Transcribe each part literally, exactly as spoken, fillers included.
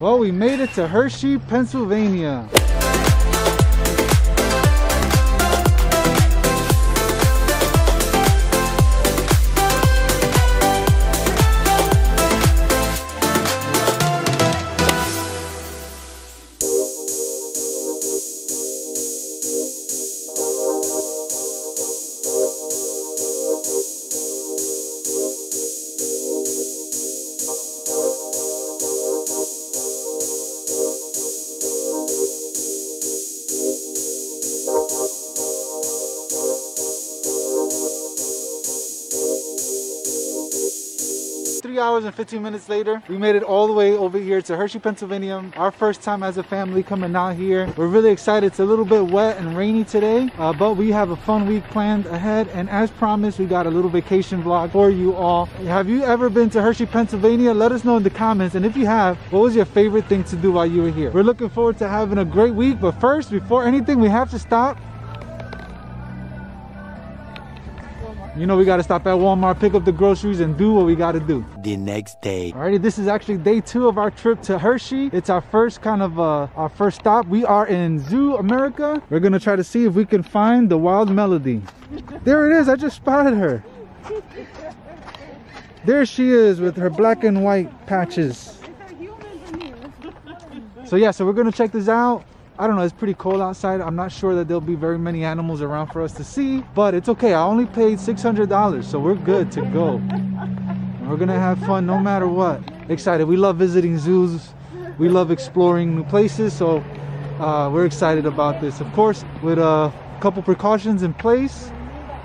Well, we made it to Hershey, Pennsylvania. three hours and fifteen minutes later, we made it all the way over here to Hershey, Pennsylvania. Our first time as a family coming out here. We're really excited. It's a little bit wet and rainy today, uh, but we have a fun week planned ahead. And as promised, we got a little vacation vlog for you all. Have you ever been to Hershey, Pennsylvania? Let us know in the comments. And if you have, what was your favorite thing to do while you were here? We're looking forward to having a great week. But first, before anything, we have to stop. You know, we got to stop at Walmart, pick up the groceries, and do what we got to do. The next day. Alrighty, this is actually day two of our trip to Hershey. It's our first kind of, uh, our first stop. We are in Zoo America. We're going to try to see if we can find the wild melody. There it is. I just spotted her. There she is with her black and white patches. So yeah, so we're going to check this out. I don't know, it's pretty cold outside. I'm not sure that there'll be very many animals around for us to see, but it's okay. I only paid six hundred dollars, so we're good to go. And we're gonna have fun no matter what. Excited. We love visiting zoos. We love exploring new places, so uh, we're excited about this. Of course, with a couple precautions in place.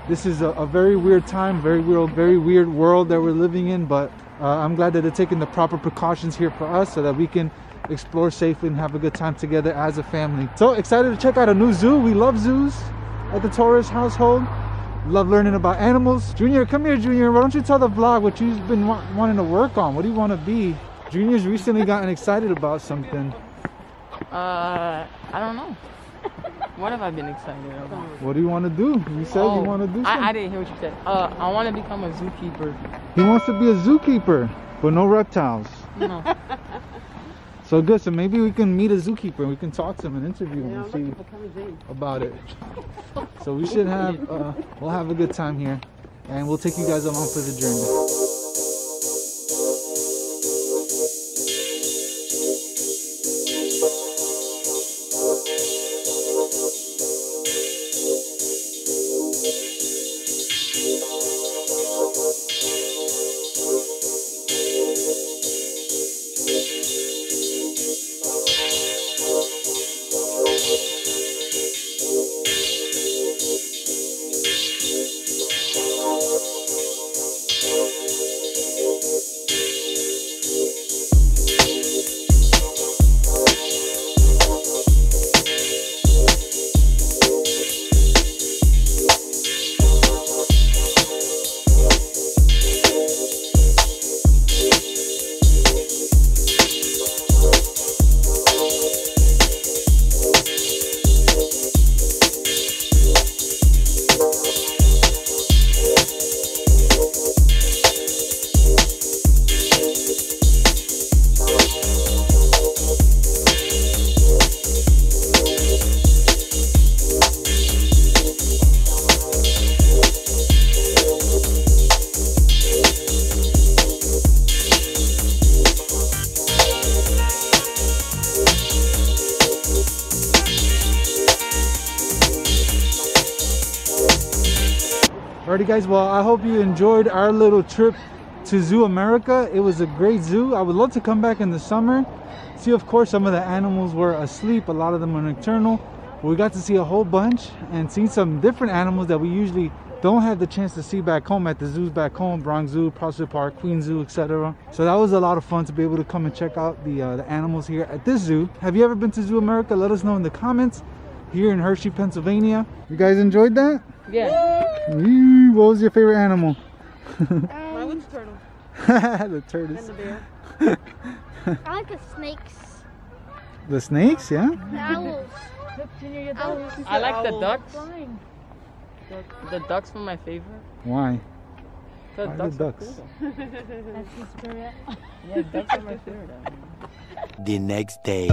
This is a, a very weird time, very weird, very weird world that we're living in, but uh, I'm glad that they're taking the proper precautions here for us so that we can explore safely and have a good time together as a family. So excited to check out a new zoo. We love zoos at the Torres household. Love learning about animals. Junior, come here, Junior. Why don't you tell the vlog what you've been wa wanting to work on? What do you want to be? Junior's recently gotten excited about something. Uh, I don't know. What have I been excited about? What do you want to do? You said oh, you want to do something. I, I didn't hear what you said. Uh, I want to become a zookeeper. He wants to be a zookeeper, but no reptiles. No. So good, so maybe we can meet a zookeeper and we can talk to him and interview him and see about it. So we should have, uh, we'll have a good time here and we'll take you guys along for the journey. Alrighty guys, well I hope you enjoyed our little trip to Zoo America. It was a great zoo. I would love to come back in the summer. See, of course, some of the animals were asleep. A lot of them are nocturnal. We got to see a whole bunch and see some different animals that we usually don't have the chance to see back home at the zoos back home. Bronx Zoo, Prospect Park, Queen Zoo, et cetera. So that was a lot of fun to be able to come and check out the, uh, the animals here at this zoo. Have you ever been to Zoo America? Let us know in the comments. Here in Hershey, Pennsylvania. You guys enjoyed that? Yeah. Eee, what was your favorite animal? um, I was the turtle. The turtles. And the bear. I like the snakes. The snakes, yeah? The owls. Look, Junior, your owls. I like the ducks. The, the ducks were my favorite. Why? I love ducks. Cool. That's the spirit. Yeah, ducks are my favorite. The next day.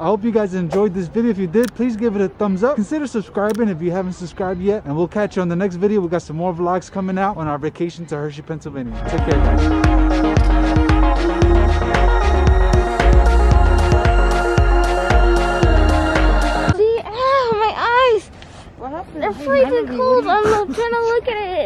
I hope you guys enjoyed this video. If you did, please give it a thumbs up. Consider subscribing if you haven't subscribed yet. And we'll catch you on the next video. We got some more vlogs coming out on our vacation to Hershey, Pennsylvania. Take care, guys. See? Ow, my eyes! What happened? They're freezing cold. I'm trying to look at it.